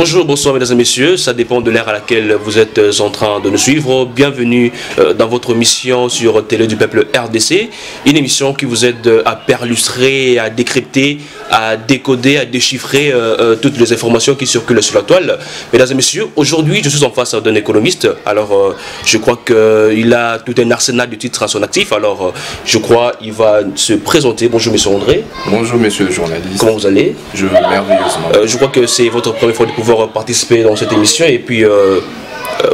Bonjour, bonsoir mesdames et messieurs, ça dépend de l'ère à laquelle vous êtes en train de nous suivre. Bienvenue dans votre mission sur Télé du Peuple RDC, une émission qui vous aide à perlustrer, à décrypter, à décoder, à déchiffrer toutes les informations qui circulent sur la toile. Mesdames et messieurs, aujourd'hui je suis en face d'un économiste, alors je crois qu'il a tout un arsenal de titres à son actif, alors je crois qu'il va se présenter. Bonjour monsieur André. Bonjour monsieur le journaliste. Comment vous allez? Je vais merveilleusement. Je crois que c'est votre première fois de pouvoir participer dans cette émission et puis vous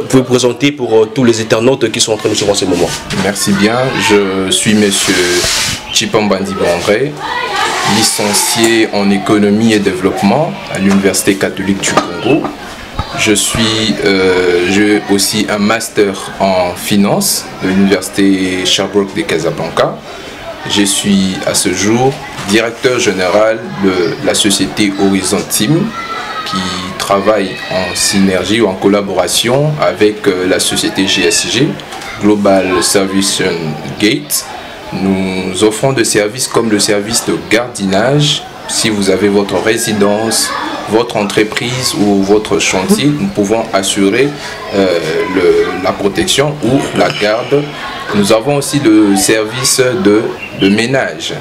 pouvez vous présenter pour tous les internautes qui sont en train de suivre en ce moment. Merci bien, je suis monsieur Chipambandi-Grandré, licencié en économie et développement à l'Université catholique du Congo. Je suis j'ai aussi un master en finance de l'Université Sherbrooke de Casablanca. Je suis à ce jour directeur général de la société Horizon Team, qui travaille en synergie ou en collaboration avec la société GSG Global Services Gates. Nous offrons des services comme le service de gardiennage. Si vous avez votre résidence, votre entreprise ou votre chantier, nous pouvons assurer la protection ou la garde. Nous avons aussi le service de ménage,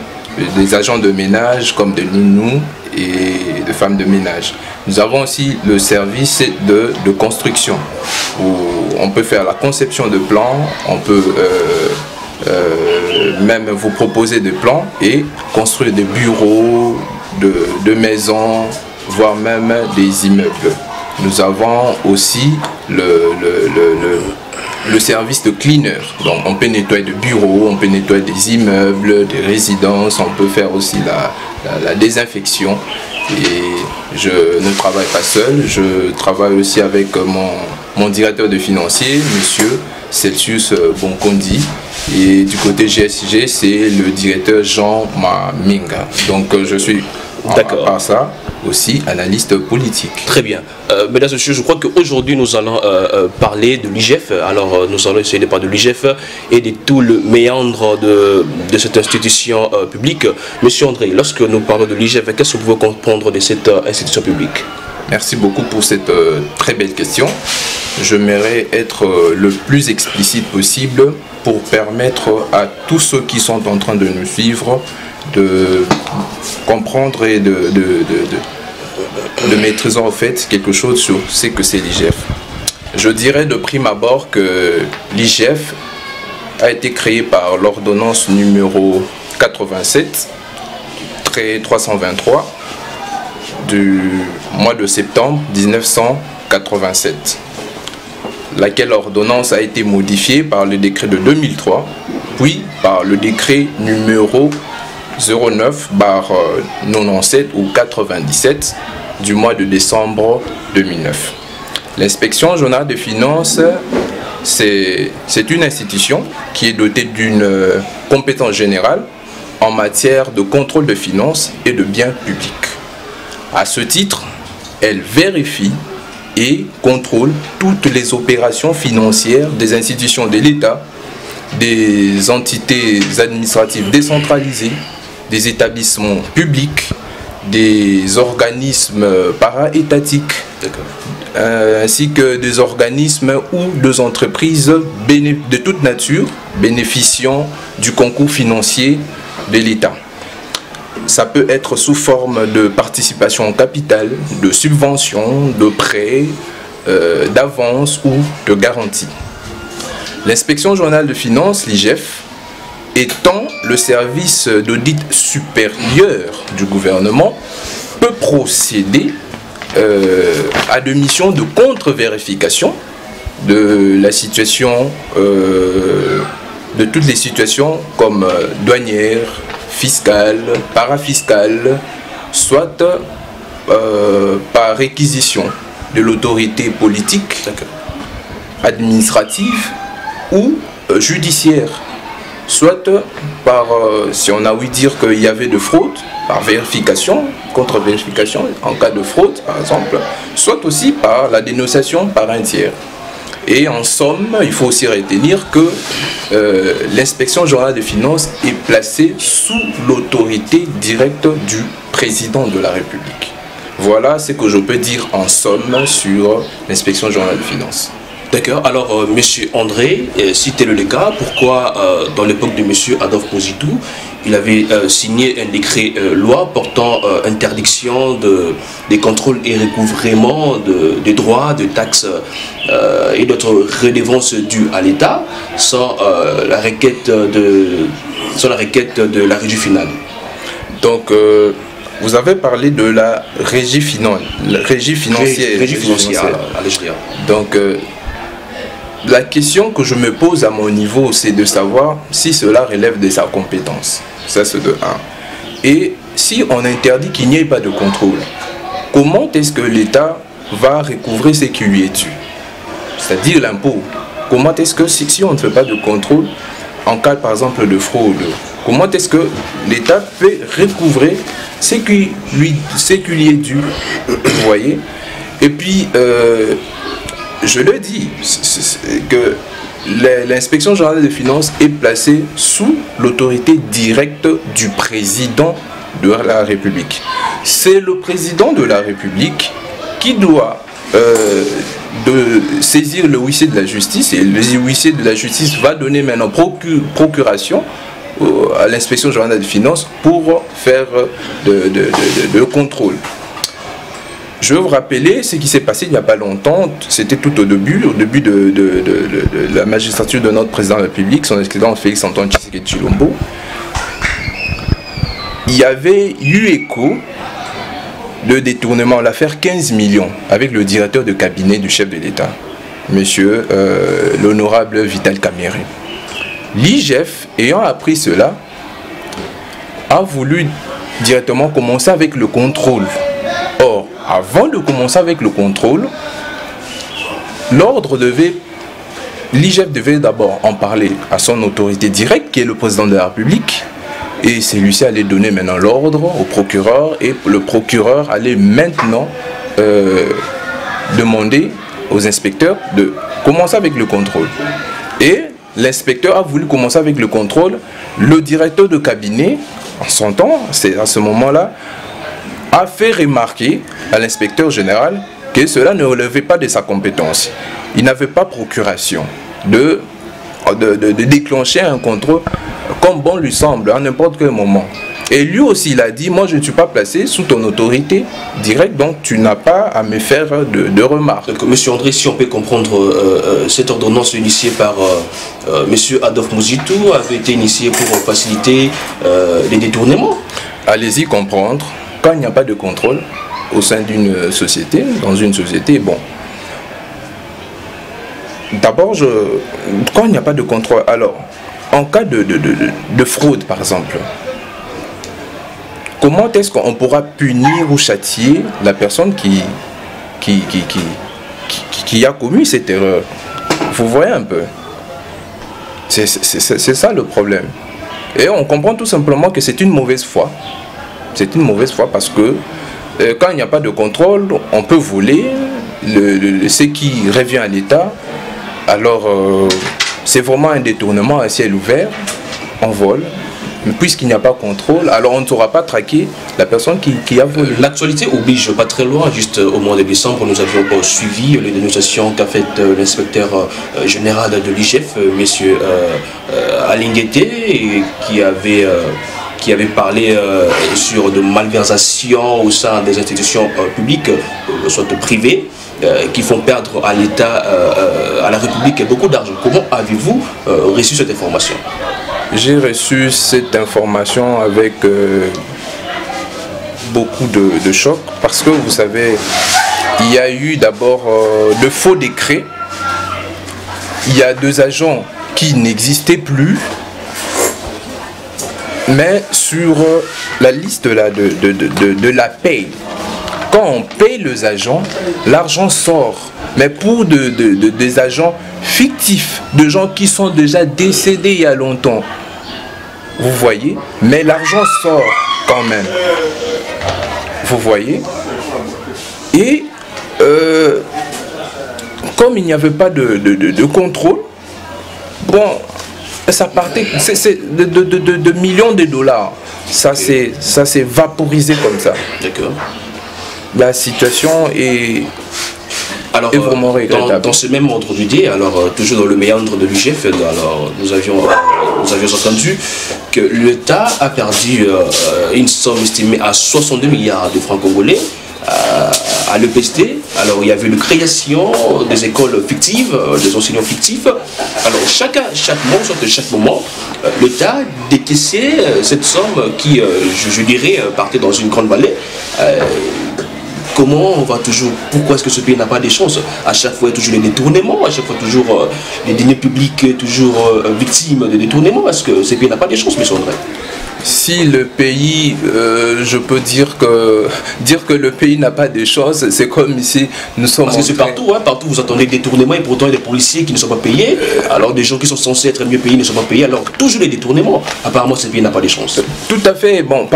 des agents de ménage comme des nounous et de femmes de ménage. Nous avons aussi le service de construction, où on peut faire la conception de plans, on peut même vous proposer des plans et construire des bureaux, de maisons, voire même des immeubles. Nous avons aussi le service de cleaner. Donc on peut nettoyer des bureaux, on peut nettoyer des immeubles, des résidences, on peut faire aussi la désinfection. Et je ne travaille pas seul, je travaille aussi avec mon directeur de financier, monsieur Celsius Boncondi. Et du côté GSG, c'est le directeur Jean Maminga. Donc je suis, d'accord, par ça, aussi analyste politique. Très bien. Mesdames et messieurs, je crois qu'aujourd'hui nous allons parler de l'IGF. Alors nous allons essayer de parler de l'IGF et de tout le méandre de cette institution publique. Monsieur André, lorsque nous parlons de l'IGF, qu'est-ce que vous pouvez comprendre de cette institution publique? Merci beaucoup pour cette très belle question. J'aimerais être le plus explicite possible pour permettre à tous ceux qui sont en train de nous suivre de comprendre et de maîtriser en fait quelque chose sur ce que c'est l'IGF. Je dirais de prime abord que l'IGF a été créé par l'ordonnance numéro 87, 323 du mois de septembre 1987, laquelle ordonnance a été modifiée par le décret de 2003, puis par le décret numéro 09/97 ou 97 du mois de décembre 2009. L'inspection générale des finances, c'est une institution qui est dotée d'une compétence générale en matière de contrôle de finances et de biens publics. À ce titre, elle vérifie et contrôle toutes les opérations financières des institutions de l'État, des entités administratives décentralisées, des établissements publics, des organismes para-étatiques, ainsi que des organismes ou des entreprises de toute nature bénéficiant du concours financier de l'État. Ça peut être sous forme de participation en capital, de subvention, de prêt, d'avance ou de garantie. L'inspection générale de finances, l'IGF, étant le service d'audit supérieur du gouvernement, peut procéder à des missions de contre-vérification de la situation, de toutes les situations comme douanière, fiscale, parafiscale, soit par réquisition de l'autorité politique, administrative ou judiciaire, soit par, si on a ouï dire qu'il y avait de fraude, par vérification, contre-vérification en cas de fraude par exemple, soit aussi par la dénonciation par un tiers. Et en somme, il faut aussi retenir que l'inspection générale des finances est placée sous l'autorité directe du président de la République. Voilà ce que je peux dire en somme sur l'inspection générale des finances. D'accord. Alors, monsieur André, si tel est le cas, pourquoi, dans l'époque de monsieur Adolphe Positou, il avait signé un décret-loi portant interdiction des contrôles et recouvrement des droits, de taxes et d'autres redevances dues à l'État sans la requête de la régie finale? Donc, vous avez parlé de la régie finale, la régie financière. Régie financière. Donc, la question que je me pose à mon niveau, c'est de savoir si cela relève de sa compétence. Ça, c'est de 1. Et si on interdit qu'il n'y ait pas de contrôle, comment est-ce que l'État va recouvrer ce qui lui est dû? C'est-à-dire l'impôt. Comment est-ce que, si on ne fait pas de contrôle, en cas par exemple de fraude, comment est-ce que l'État peut recouvrer ce qui lui est dû? Vous voyez? Et puis... je le dis, que l'inspection générale des finances est placée sous l'autorité directe du président de la République. C'est le président de la République qui doit saisir le huissier de la justice, et le huissier de la justice va donner maintenant procuration à l'inspection générale des finances pour faire le contrôle. Je veux vous rappeler ce qui s'est passé il n'y a pas longtemps, c'était tout au début de la magistrature de notre président de la République, son excellent Félix Antoine Tshisekedi Tshilombo. Il y avait eu écho de détournement, l'affaire 15 millions, avec le directeur de cabinet du chef de l'État, monsieur l'honorable Vital Caméré. L'IGF, ayant appris cela, a voulu directement commencer avec le contrôle. Or, avant de commencer avec le contrôle, l'IGF devait d'abord en parler à son autorité directe, qui est le président de la République, et celui-ci allait donner maintenant l'ordre au procureur, et le procureur allait maintenant demander aux inspecteurs de commencer avec le contrôle. Et l'inspecteur a voulu commencer avec le contrôle. Le directeur de cabinet, en son temps, c'est à ce moment-là, a fait remarquer à l'inspecteur général que cela ne relevait pas de sa compétence. Il n'avait pas procuration de déclencher un contrôle comme bon lui semble, à n'importe quel moment. Et lui aussi, il a dit, moi je ne suis pas placé sous ton autorité directe, donc tu n'as pas à me faire de remarques. Donc, monsieur André, si on peut comprendre, cette ordonnance initiée par monsieur Adolphe Positou avait été initiée pour faciliter les détournements. Allez-y comprendre. Quand il n'y a pas de contrôle au sein d'une société, dans une société, bon. D'abord, quand il n'y a pas de contrôle, alors, en cas de fraude, par exemple, comment est-ce qu'on pourra punir ou châtier la personne qui a commis cette erreur? Vous voyez un peu. C'est ça le problème. Et on comprend tout simplement que c'est une mauvaise foi. C'est une mauvaise foi parce que quand il n'y a pas de contrôle, on peut voler ce qui revient à l'État. Alors, c'est vraiment un détournement à ciel ouvert, on vole. Mais puisqu'il n'y a pas de contrôle, alors on ne saura pas traquer la personne qui a volé. L'actualité oblige pas très loin. Juste au mois de décembre, nous avions suivi les dénonciations qu'a faites l'inspecteur général de l'IGF, monsieur Alinguete, qui avait parlé sur de malversations au sein des institutions publiques, soit privées, qui font perdre à l'État, à la République, beaucoup d'argent. Comment avez-vous reçu cette information? J'ai reçu cette information avec beaucoup de choc, parce que vous savez, il y a eu d'abord de faux décrets, il y a deux agents qui n'existaient plus. Mais sur la liste là de la paye, quand on paye les agents, l'argent sort. Mais pour des agents fictifs, de gens qui sont déjà décédés il y a longtemps, vous voyez, mais l'argent sort quand même. Vous voyez. Et comme il n'y avait pas de contrôle, bon... ça partait de millions de dollars. Ça s'est vaporisé comme ça. D'accord. la situation est... Alors, vraiment dans ce même ordre d'idée, alors toujours dans le méandre de l'IGF, nous avions entendu que l'État a perdu une somme estimée à 62 milliards de francs congolais à l'EPST. Alors il y avait une création des écoles fictives, des enseignants fictifs. Alors chaque moment, l'État décaissait cette somme qui, je dirais, partait dans une grande vallée. Comment on va toujours, pourquoi est-ce que ce pays n'a pas des chances? À chaque fois, il y a toujours les détournements, à chaque fois, toujours les deniers publics, toujours victimes de détournements. Est-ce que ce pays n'a pas des chances, M. André? Si le pays, je peux dire que le pays n'a pas des choses, c'est comme ici, nous sommes... Parce que c'est partout, hein, partout vous attendez des détournements et pourtant il y a des policiers qui ne sont pas payés, alors des gens qui sont censés être mieux payés ne sont pas payés, alors toujours les détournements. Apparemment ce pays n'a pas des chances. Tout à fait, bon,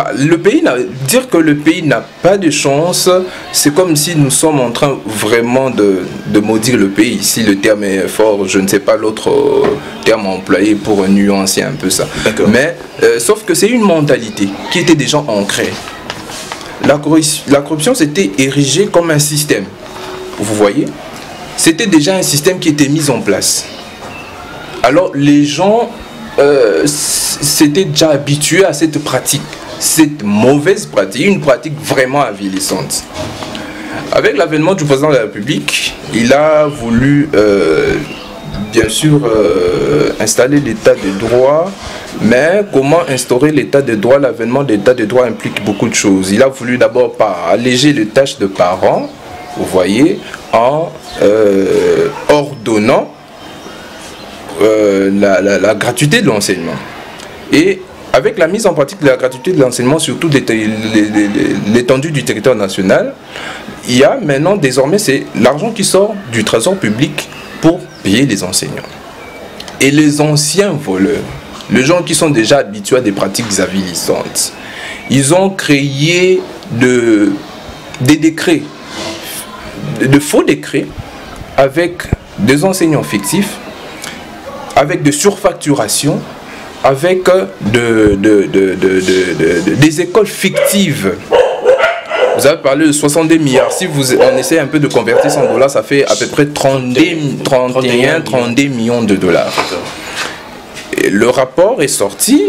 dire que le pays n'a pas de chance, c'est comme si nous sommes en train vraiment de maudire le pays, si le terme est fort, je ne sais pas l'autre terme employé pour nuancer un peu ça. Mais, sauf que c'est une mentalité qui était déjà ancrée. La corruption s'était érigée comme un système. Vous voyez? C'était déjà un système qui était mis en place. Alors les gens s'étaient déjà habitués à cette pratique, cette mauvaise pratique, une pratique vraiment avilissante. Avec l'avènement du président de la République, il a voulu bien sûr installer l'état de droit. Mais comment instaurer l'état de droit? L'avènement de l'état de droit implique beaucoup de choses. Il a voulu d'abord alléger les tâches de parents, vous voyez, en ordonnant la gratuité de l'enseignement. Et avec la mise en pratique de la gratuité de l'enseignement, surtout l'étendue du territoire national, il y a maintenant, désormais, c'est l'argent qui sort du trésor public pour payer les enseignants. Et les anciens voleurs, les gens qui sont déjà habitués à des pratiques avilissantes, ils ont créé des décrets, de faux décrets, avec des enseignants fictifs, avec de surfacturation, avec des écoles fictives. Vous avez parlé de 62 milliards. Si on essaie un peu de convertir ça en dollars, ça fait à peu près 32 millions de dollars. Le rapport est sorti,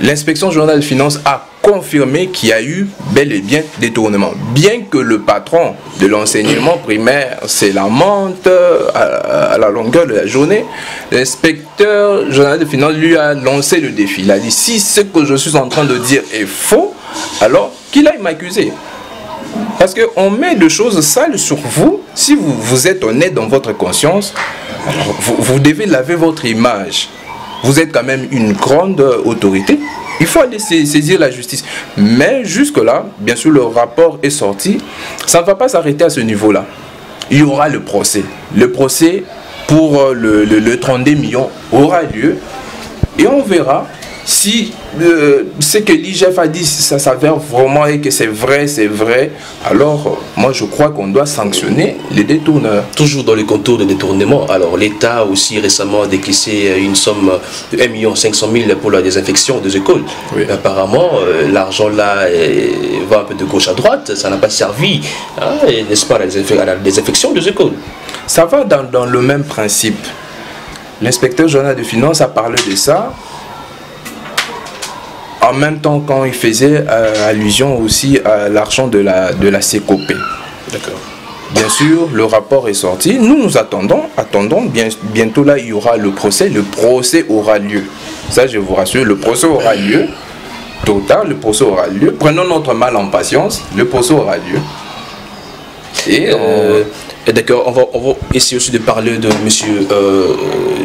l'inspection générale des finances a confirmé qu'il y a eu bel et bien détournement. Bien que le patron de l'enseignement primaire se lamente à la longueur de la journée, l'inspecteur général des finances lui a lancé le défi. Il a dit, si ce que je suis en train de dire est faux, alors qu'il aille m'accuser. Parce qu'on met des choses sales sur vous. Si vous êtes honnête dans votre conscience, alors vous devez laver votre image. Vous êtes quand même une grande autorité. Il faut aller saisir la justice. Mais jusque-là, bien sûr, le rapport est sorti. Ça ne va pas s'arrêter à ce niveau-là. Il y aura le procès. Le procès pour le 32 millions aura lieu. Et on verra si ce que l'IGF a dit, ça s'avère vraiment et que c'est vrai, alors moi je crois qu'on doit sanctionner les détourneurs. Toujours dans les contours de détournement, alors l'État aussi récemment a décaissé une somme de 1 500 000 pour la désinfection des écoles. Oui. Apparemment, l'argent là va un peu de gauche à droite, ça n'a pas servi, n'est-ce pas, à la désinfection des écoles. Ça va dans le même principe. L'inspecteur général de finances a parlé de ça. En même temps, quand il faisait allusion aussi à l'argent de la CECOPE. D'accord. Bien sûr, le rapport est sorti. Nous, nous attendons. Bientôt, là, il y aura le procès. Le procès aura lieu. Ça, je vous rassure, le procès aura lieu. Tôt ou tard, le procès aura lieu. Prenons notre mal en patience. Le procès aura lieu. Et... D'accord, on va essayer aussi de parler de monsieur,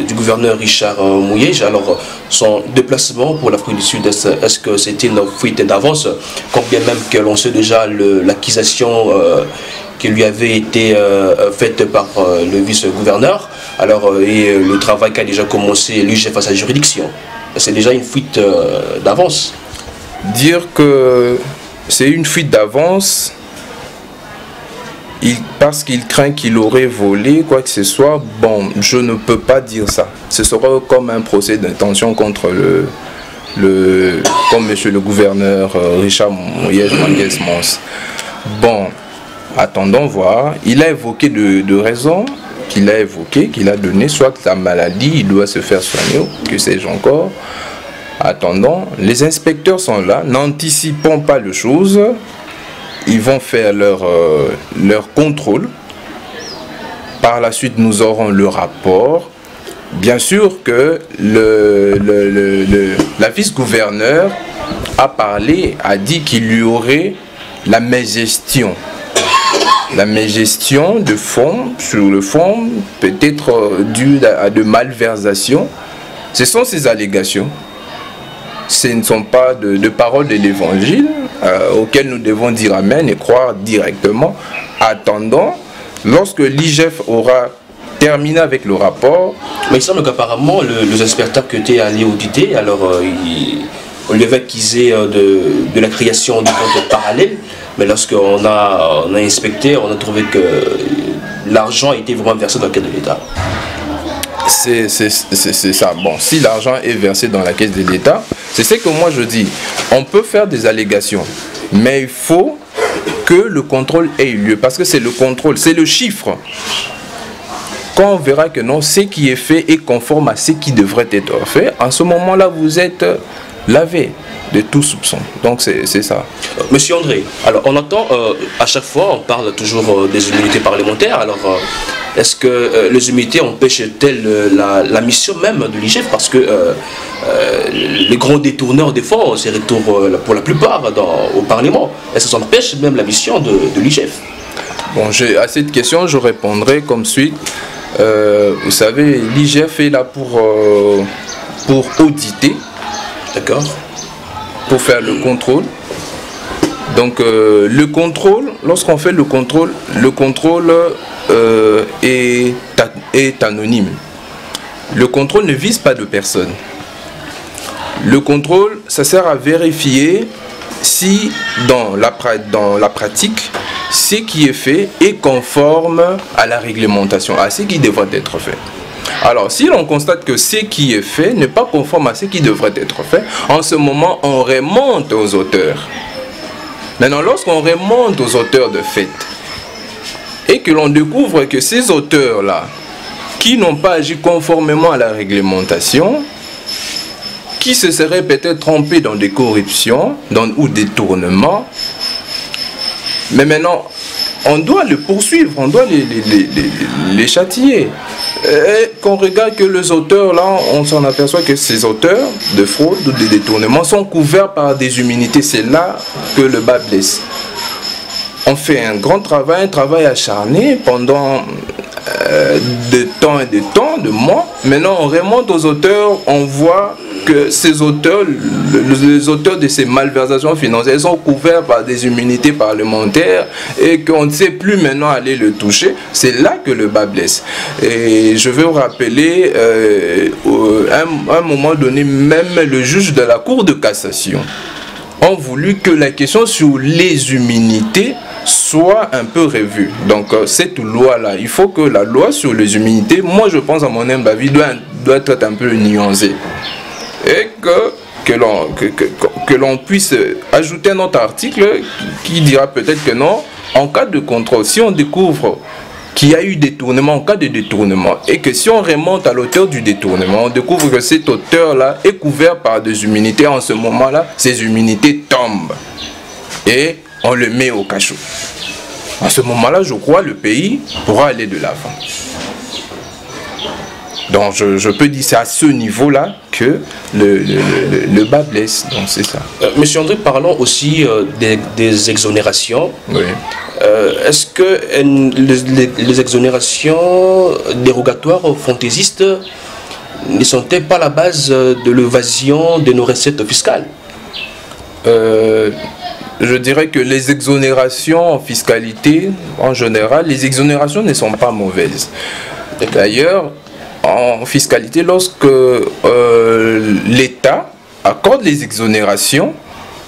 du gouverneur Richard Muyej. Alors, son déplacement pour l'Afrique du Sud, est-ce que c'était une fuite d'avance? Quand bien même que l'on sait déjà l'accusation qui lui avait été faite par le vice-gouverneur, alors, et le travail qui a déjà commencé, lui, face à sa juridiction. C'est déjà une fuite d'avance. Dire que c'est une fuite d'avance... parce qu'il craint qu'il aurait volé quoi que ce soit, bon, je ne peux pas dire ça. Ce sera comme un procès d'intention contre comme monsieur le gouverneur Richard Muyej Mangez Mans. Bon, attendons voir. Il a évoqué deux raisons qu'il a évoquées, qu'il a donné, soit sa maladie, il doit se faire soigner, que sais-je encore. Attendons, les inspecteurs sont là, n'anticipons pas les choses. Ils vont faire leur contrôle. Par la suite, nous aurons le rapport. Bien sûr que la vice-gouverneure a parlé, a dit qu'il y aurait la mégestion. La mégestion de fonds, sur le fond, peut-être due à de malversations. Ce sont ces allégations. Ce ne sont pas de paroles de l'évangile auxquelles nous devons dire amen et croire directement. Attendons, lorsque l'IGF aura terminé avec le rapport... Mais il semble qu'apparemment, les inspecteurs qui étaient allés auditer, alors on les accusait de la création de comptes parallèles, mais lorsqu'on a inspecté, on a trouvé que l'argent était vraiment versé dans le cadre de l'État. C'est ça. Bon, si l'argent est versé dans la caisse de l'État, c'est ce que moi je dis. On peut faire des allégations, mais il faut que le contrôle ait eu lieu. Parce que c'est le contrôle, c'est le chiffre. Quand on verra que non, ce qui est fait est conforme à ce qui devrait être fait, en ce moment-là, vous êtes lavé de tout soupçon. Donc c'est ça. Monsieur André, alors on entend à chaque fois, on parle toujours des immunités parlementaires. Alors est-ce que les immunités empêchent-elles la mission même de l'IGF? Parce que les grands détourneurs des fonds se retournent pour la plupart au Parlement. Est-ce que ça empêche même la mission de l'IGF? Bon, à cette question, je répondrai comme suit. Vous savez, l'IGF est là pour auditer. D'accord. Pour faire le contrôle. Donc le contrôle, lorsqu'on fait le contrôle est anonyme. Le contrôle ne vise pas de personne. Le contrôle, ça sert à vérifier si dans la pratique, ce qui est fait est conforme à la réglementation, à ce qui devrait être fait. Alors, si l'on constate que ce qui est fait n'est pas conforme à ce qui devrait être fait, en ce moment, on remonte aux auteurs. Maintenant, lorsqu'on remonte aux auteurs de fait, et que l'on découvre que ces auteurs-là, qui n'ont pas agi conformément à la réglementation, qui se seraient peut-être trompés dans des corruptions ou des détournements, mais maintenant, on doit le poursuivre, on doit les châtier. Et qu'on regarde que les auteurs, là, on s'en aperçoit que ces auteurs de fraude ou de détournement sont couverts par des immunités. C'est là que le bas blesse. On fait un grand travail, un travail acharné pendant de temps et de temps, de mois. Maintenant, on remonte aux auteurs, on voit que ces auteurs, les auteurs de ces malversations financières sont couverts par des immunités parlementaires et qu'on ne sait plus maintenant aller le toucher. C'est là que le bas blesse. Et je veux vous rappeler, à un moment donné, même le juge de la Cour de cassation ont voulu que la question sur les immunités soit un peu revue. Donc cette loi-là, il faut que la loi sur les immunités, moi je pense à mon humble avis, doit être un peu nuancée. Et que l'on puisse ajouter un autre article qui dira peut-être que non, en cas de contrôle, si on découvre qu'il y a eu détournement, en cas de détournement, et que si on remonte à l'auteur du détournement, on découvre que cet auteur-là est couvert par des immunités, en ce moment-là, ces immunités tombent. Et on le met au cachot. En ce moment-là, je crois, le pays pourra aller de l'avant. Donc je peux dire c'est à ce niveau-là que le bas blesse. Donc c'est ça. Monsieur André, parlons aussi des exonérations. Oui. Est-ce que les exonérations dérogatoires fantaisistes ne sont-elles pas la base de l'évasion de nos recettes fiscales? Je dirais que les exonérations en fiscalité, en général, les exonérations ne sont pas mauvaises. D'ailleurs, en fiscalité, lorsque l'État accorde les exonérations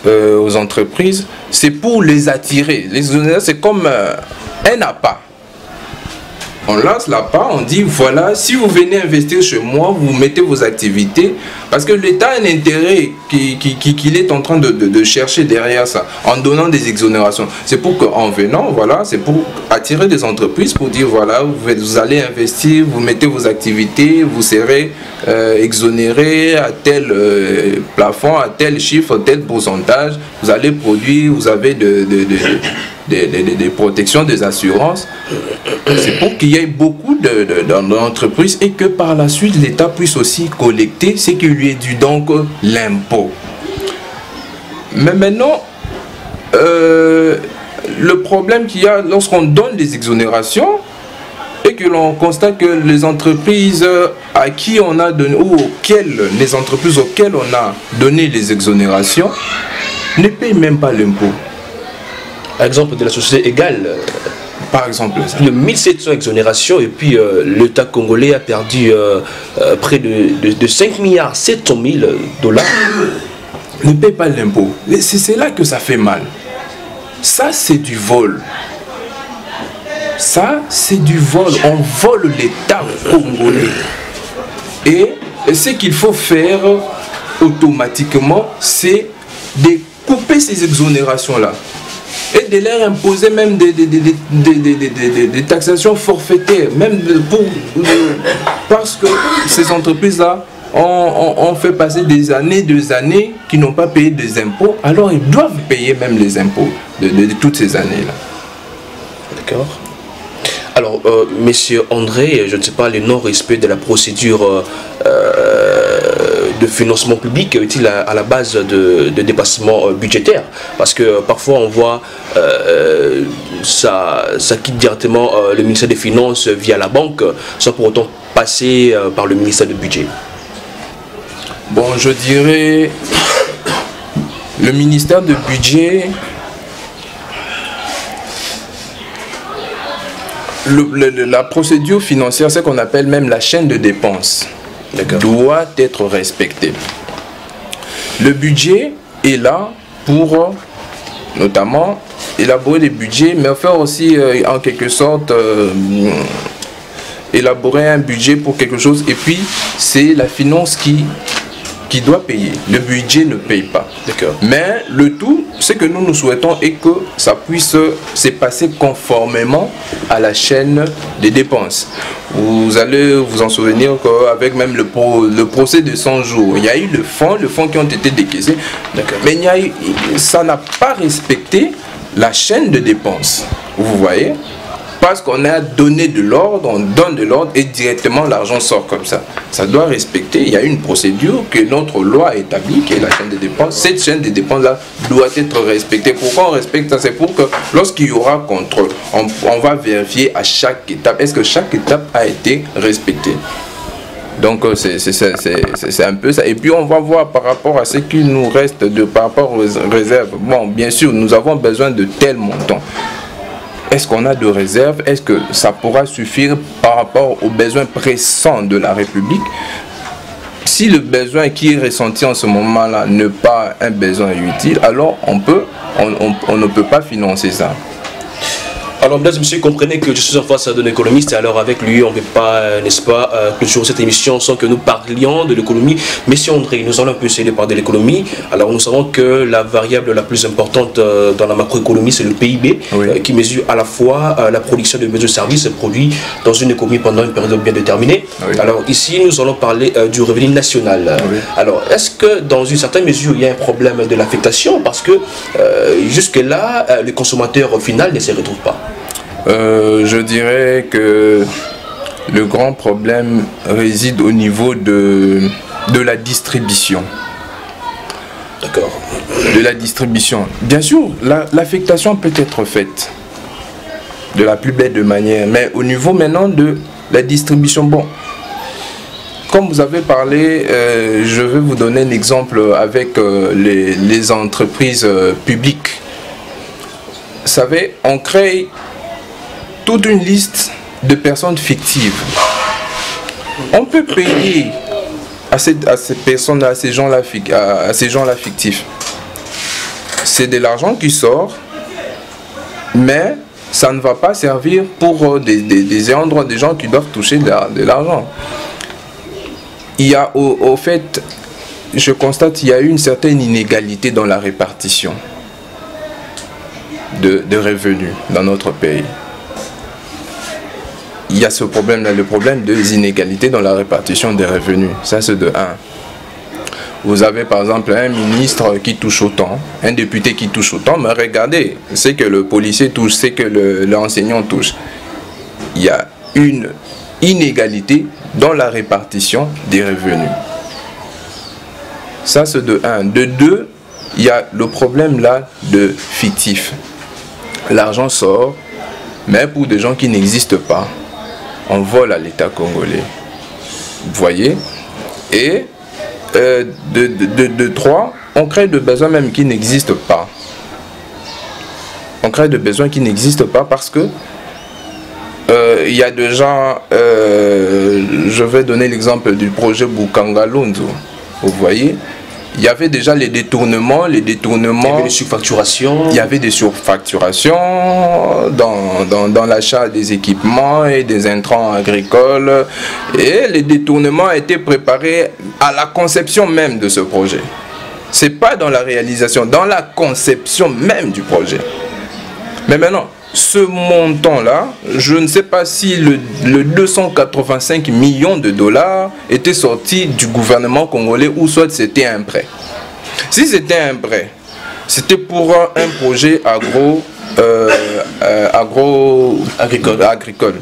aux entreprises, c'est pour les attirer. Les exonérations, c'est comme un appât. On lance la part, on dit voilà, si vous venez investir chez moi, vous mettez vos activités, parce que l'État a un intérêt qu'il est en train de chercher derrière ça, en donnant des exonérations. C'est pour qu'en venant, voilà, c'est pour attirer des entreprises, pour dire voilà, vous allez investir, vous mettez vos activités, vous serez exonéré à tel plafond, à tel chiffre, à tel pourcentage, vous allez produire, vous avez des protections, des assurances. C'est pour qu'il y ait beaucoup d'entreprises et que par la suite l'État puisse aussi collecter ce qui lui est dû, donc l'impôt. Mais maintenant, le problème qu'il y a lorsqu'on donne des exonérations et que l'on constate que les entreprises à qui on a donné ou auxquelles on a donné les exonérations ne payent même pas l'impôt. Exemple de la société Égale, par exemple, le 1700 exonérations, et puis l'État congolais a perdu près de 5,7 milliards $. Ne paye pas l'impôt. C'est là que ça fait mal. Ça, c'est du vol. Ça, c'est du vol. On vole l'État congolais. Et ce qu'il faut faire automatiquement, c'est de couper ces exonérations-là, et de leur imposer même des taxations forfaitaires, même parce que ces entreprises-là ont fait passer des années qui n'ont pas payé des impôts, alors ils doivent payer même les impôts de toutes ces années-là. D'accord. Alors, monsieur André, je ne sais pas, le non-respect de la procédure de financement public est-il à la base de dépassement budgétaire? Parce que parfois on voit ça quitte directement le ministère des Finances via la banque, sans pour autant passer par le ministère du Budget. Bon, je dirais le ministère du Budget, la procédure financière, ce qu'on appelle même la chaîne de dépenses, doit être respectée. Le budget est là pour notamment élaborer des budgets, mais faire aussi en quelque sorte élaborer un budget pour quelque chose, et puis c'est la finance qui doit payer. Le budget ne paye pas. Mais le tout, ce que nous souhaitons est que ça puisse se passer conformément à la chaîne des dépenses. Vous allez vous en souvenir qu'avec même le procès de 100 jours, il y a eu le fonds qui ont été décaissés, mais ça n'a pas respecté la chaîne de dépenses. Vous voyez? Parce qu'on a donné de l'ordre, on donne de l'ordre et directement l'argent sort comme ça. Ça doit respecter, il y a une procédure que notre loi établit, qui est la chaîne des dépenses. Cette chaîne des dépenses-là doit être respectée. Pourquoi on respecte ça? C'est pour que lorsqu'il y aura contrôle, on va vérifier à chaque étape. Est-ce que chaque étape a été respectée? Donc c'est un peu ça. Et puis on va voir par rapport à ce qu'il nous reste par rapport aux réserves. Bon, bien sûr, nous avons besoin de tels montants. Est-ce qu'on a de réserves? Est-ce que ça pourra suffire par rapport aux besoins pressants de la République? Si le besoin qui est ressenti en ce moment-là n'est pas un besoin utile, alors on ne peut pas financer ça. Alors, mesdames et messieurs, comprenez que je suis en face d'un économiste, alors avec lui, on ne peut pas, n'est-ce pas, clôturer cette émission sans que nous parlions de l'économie. Monsieur André, nous allons un peu essayer de parler de l'économie. Alors, nous savons que la variable la plus importante dans la macroéconomie, c'est le PIB, oui, qui mesure à la fois la production de biens et services produits dans une économie pendant une période bien déterminée. Oui. Alors, ici, nous allons parler du revenu national. Oui. Alors, est-ce que dans une certaine mesure, il y a un problème de l'affectation? Parce que jusque-là, le consommateur final ne se retrouve pas. Je dirais que le grand problème réside au niveau de la distribution. D'accord. De la distribution. Bien sûr, l'affectation peut être faite de la plus belle de manière, mais au niveau maintenant de la distribution, bon, comme vous avez parlé, je vais vous donner un exemple avec les entreprises publiques. Vous savez, on crée toute une liste de personnes fictives. On peut payer à ces personnes, à ces gens-là, fictifs. C'est de l'argent qui sort, mais ça ne va pas servir pour des endroits, des gens qui doivent toucher de l'argent. Il y a au fait, je constate qu'il y a eu une certaine inégalité dans la répartition de revenus dans notre pays. Il y a ce problème-là, le problème des inégalités dans la répartition des revenus. Ça, c'est de 1. Vous avez par exemple un ministre qui touche autant, un député qui touche autant, mais regardez, c'est que le policier touche, c'est que l'enseignant touche. Il y a une inégalité dans la répartition des revenus. Ça, c'est de 1. De 2, il y a le problème là de fictif. L'argent sort, mais pour des gens qui n'existent pas. On vole à l'État congolais. Vous voyez? Et de 3, on crée des besoins même qui n'existent pas. On crée des besoins qui n'existent pas parce que il y a des gens, je vais donner l'exemple du projet Bukanga Lundu. Vous voyez? Il y avait déjà les détournements, Il y avait des surfacturations. Il y avait des surfacturations dans l'achat des équipements et des intrants agricoles. Et les détournements étaient préparés à la conception même de ce projet. Ce n'est pas dans la réalisation, dans la conception même du projet. Mais maintenant, ce montant-là, je ne sais pas si le 285 millions de dollars était sorti du gouvernement congolais ou soit c'était un prêt. Si c'était un prêt, c'était pour un projet agricole.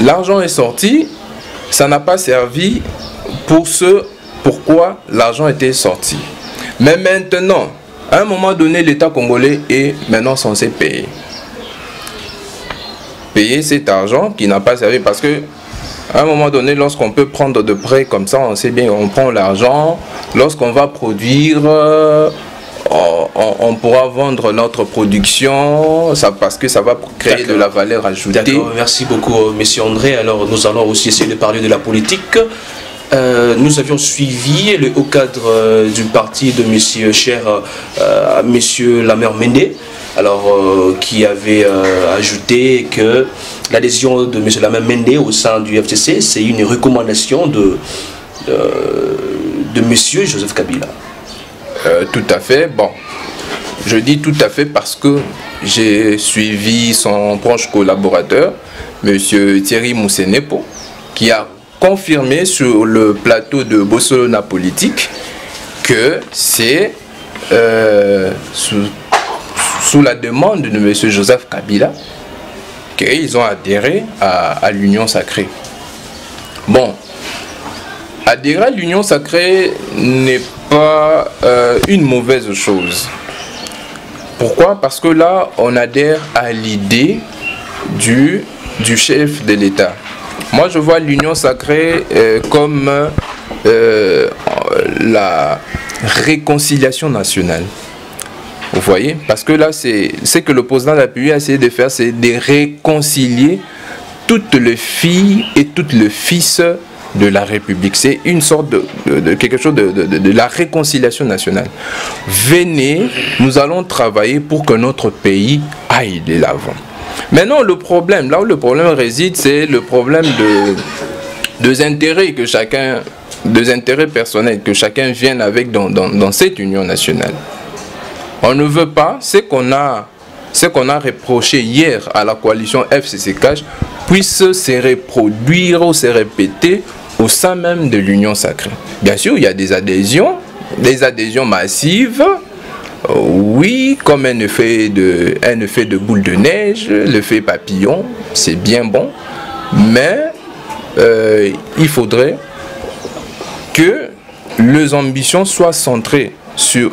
L'argent est sorti, ça n'a pas servi pour ce pourquoi l'argent était sorti. Mais maintenant, à un moment donné, l'État congolais est maintenant censé payer. Payer cet argent qui n'a pas servi. Parce que, à un moment donné, lorsqu'on peut prendre de prêts comme ça, on sait bien, on prend l'argent. Lorsqu'on va produire, on pourra vendre notre production parce que ça va créer de la valeur ajoutée. D'accord, merci beaucoup, monsieur André. Alors, nous allons aussi essayer de parler de la politique. Nous avions suivi le haut cadre du parti de monsieur cher monsieur Lambert Mende, alors qui avait ajouté que l'adhésion de monsieur Lambert Mende au sein du FCC, c'est une recommandation de monsieur Joseph Kabila. Tout à fait. Bon, je dis tout à fait parce que j'ai suivi son proche collaborateur monsieur Thierry Moussenepo, qui a confirmé sur le plateau de Barcelona Politique que c'est sous la demande de M. Joseph Kabila qu'ils ont adhéré à l'Union Sacrée. Bon, adhérer à l'Union Sacrée n'est pas une mauvaise chose. Pourquoi? Parce que là, on adhère à l'idée du chef de l'État. Moi, je vois l'Union Sacrée comme la réconciliation nationale. Vous voyez? Parce que là, c'est que le président de la République a essayé de faire, c'est de réconcilier toutes les filles et tous les fils de la République. C'est une sorte de quelque chose de la réconciliation nationale. Venez, nous allons travailler pour que notre pays aille de l'avant. Maintenant, le problème, là où le problème réside, c'est le problème des intérêts que chacun, des intérêts personnels que chacun vienne avec dans cette union nationale. On ne veut pas ce qu'on a reproché hier à la coalition FCC-Cash puisse se reproduire ou se répéter au sein même de l'union sacrée. Bien sûr, il y a des adhésions massives. Oui, comme un effet de boule de neige, l'effet papillon, c'est bien bon. Mais il faudrait que les ambitions soient centrées sur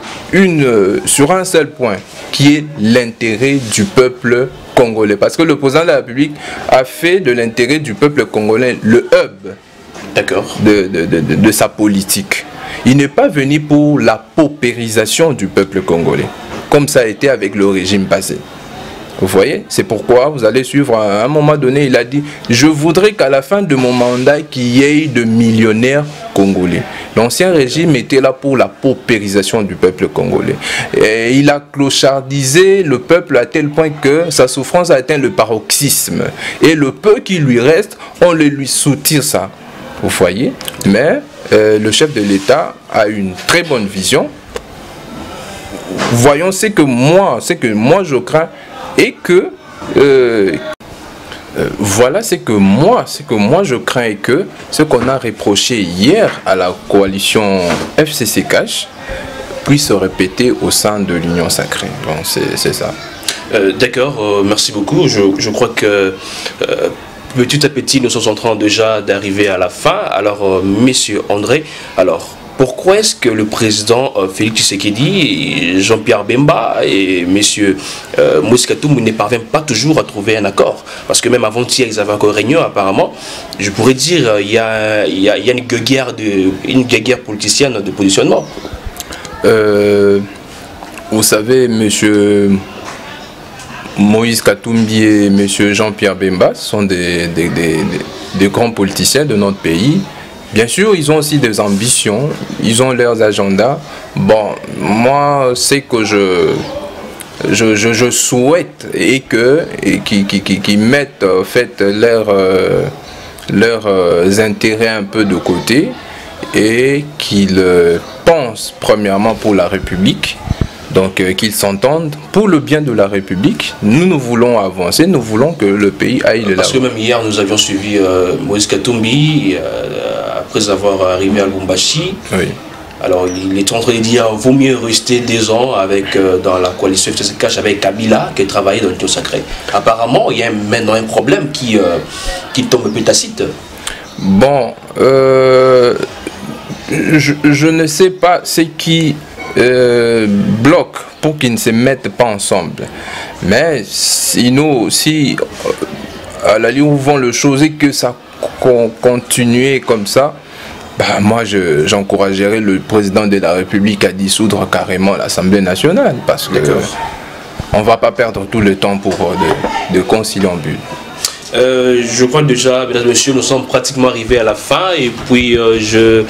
un seul point, qui est l'intérêt du peuple congolais. Parce que le président de la République a fait de l'intérêt du peuple congolais le hub, d'accord, de sa politique. Il n'est pas venu pour la paupérisation du peuple congolais, comme ça a été avec le régime passé. Vous voyez, c'est pourquoi vous allez suivre, à un moment donné, il a dit « Je voudrais qu'à la fin de mon mandat, qu'il y ait de millionnaires congolais. » L'ancien régime était là pour la paupérisation du peuple congolais. Et il a clochardisé le peuple à tel point que sa souffrance a atteint le paroxysme. Et le peu qui lui reste, on le lui soutire ça. Vous voyez, mais le chef de l'État a une très bonne vision. Voyons ce que moi je crains et que voilà ce que moi je crains et que ce qu'on a reproché hier à la coalition FCC Cash puisse se répéter au sein de l'Union Sacrée. Bon, c'est ça. D'accord, merci beaucoup. Je crois que petit à petit, nous sommes en train déjà d'arriver à la fin. Alors, monsieur André, alors, pourquoi est-ce que le président Félix Tshisekedi, Jean-Pierre Bemba et monsieur Moïse Katumbi ne parviennent pas toujours à trouver un accord? Parce que même avant-hier, ils avaient encore réunion, apparemment. Je pourrais dire qu'il y a une guerre politicienne de positionnement. Vous savez, monsieur Moïse Katumbi et M. Jean-Pierre Bemba sont des grands politiciens de notre pays. Bien sûr, ils ont aussi des ambitions, ils ont leurs agendas. Bon, moi, c'est que je souhaite qu'ils mettent en fait leurs intérêts un peu de côté et qu'ils pensent premièrement pour la République. Donc qu'ils s'entendent pour le bien de la République. Nous voulons avancer, nous voulons que le pays aille là-bas. Parce que même hier, nous avions suivi Moïse Katumbi, après avoir arrivé à Lubumbashi. Oui. Alors il est en train de dire, vaut mieux rester 2 ans avec, dans la coalition FCC Cash avec Kabila, qui travaillait dans le Dieu sacré. Apparemment, il y a maintenant un problème qui tombe plus tacite. Bon, je ne sais pas c'est qui... bloc pour qu'ils ne se mettent pas ensemble. Mais sinon, si à la ligne où vont le chose et que ça continue comme ça, bah moi j'encouragerais le président de la République à dissoudre carrément l'Assemblée nationale, parce que on va pas perdre tout le temps pour de conciliambules. Je crois déjà, mesdames et messieurs, nous sommes pratiquement arrivés à la fin et puis je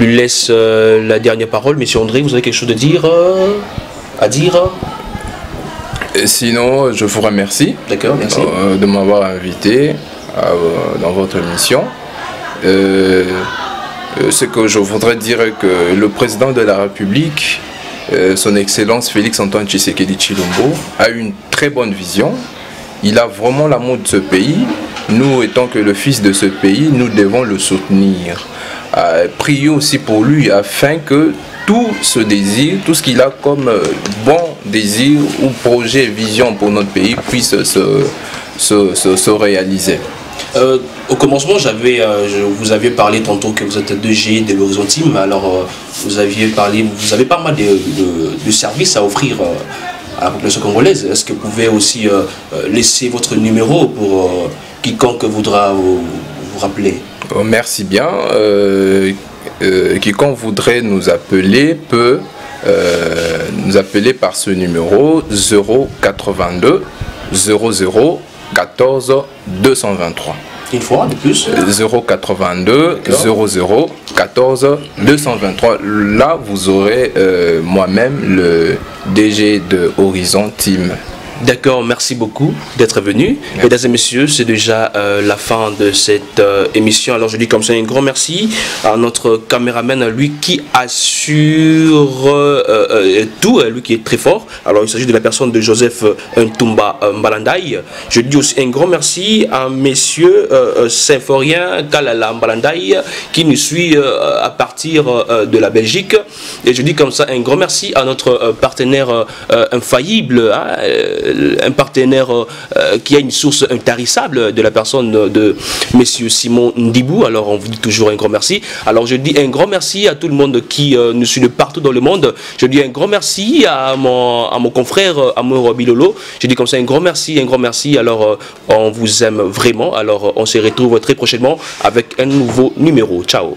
lui laisse la dernière parole. Monsieur André, vous avez quelque chose de dire, à dire? Sinon, je vous remercie. D'accord, merci. De m'avoir invité dans votre émission. Ce que je voudrais dire est que le président de la République, son Excellence Félix Antoine Tshisekedi Tshilombo, a une très bonne vision. Il a vraiment l'amour de ce pays. Nous, étant que le fils de ce pays, nous devons le soutenir. Priez aussi pour lui afin que tout ce désir, tout ce qu'il a comme bon désir ou projet, vision pour notre pays puisse se réaliser. Au commencement, vous aviez parlé tantôt que vous êtes 2G de l'Horizon Team. Alors, vous aviez parlé, vous avez pas mal de services à offrir à la population congolaise. Est-ce que vous pouvez aussi laisser votre numéro pour quiconque voudra vous rappeler? Merci bien. Quiconque voudrait nous appeler peut nous appeler par ce numéro 082 00 14 223. Une fois de plus, 082 00 14 223. Là, vous aurez moi-même le DG de Horizon Team. D'accord, merci beaucoup d'être venu. Mesdames et messieurs, c'est déjà la fin de cette émission. Alors je dis comme ça un grand merci à notre caméraman, à lui qui assure tout, lui qui est très fort. Alors il s'agit de la personne de Joseph Ntumba Mbalandayi. Je dis aussi un grand merci à monsieur Symphorien Kalala Mbalandayi qui nous suit à partir de la Belgique. Et je dis comme ça un grand merci à notre partenaire infaillible, hein, un partenaire qui a une source intarissable de la personne de monsieur Simon Ndibou. Alors on vous dit toujours un grand merci. Alors je dis un grand merci à tout le monde qui nous suit de partout dans le monde. Je dis un grand merci à mon confrère Amour Bilolo. Je dis comme ça un grand merci, un grand merci. Alors on vous aime vraiment. Alors on se retrouve très prochainement avec un nouveau numéro. Ciao.